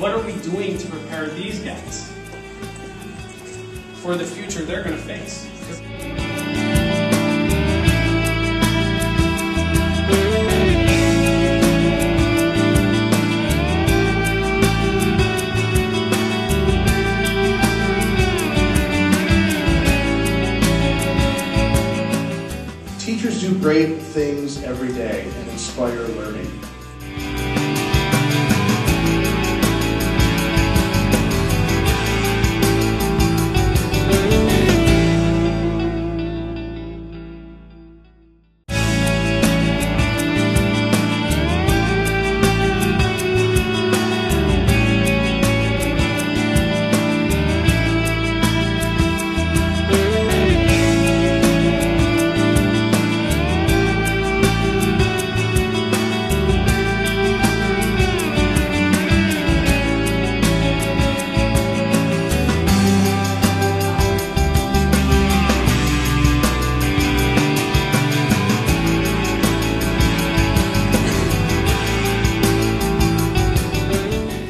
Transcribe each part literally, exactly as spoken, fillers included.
What are we doing to prepare these guys for the future they're going to face? Teachers do great things every day and inspire learning.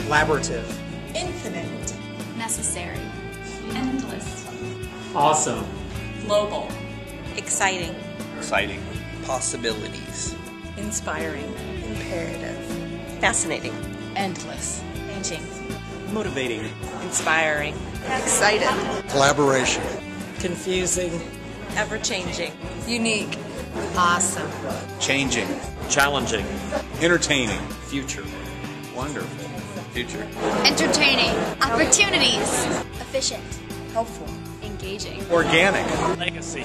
Collaborative. Infinite. Necessary. Endless. Awesome. Global. Exciting. Exciting. Possibilities. Inspiring. Imperative. Fascinating. Endless. Changing. Motivating. Inspiring. Excited. Collaboration. Confusing. Ever-changing. Unique. Awesome. Changing. Challenging. Entertaining. Future. Wonderful. Future. Entertaining. Opportunities. Efficient. Helpful. Engaging. Organic. Legacy.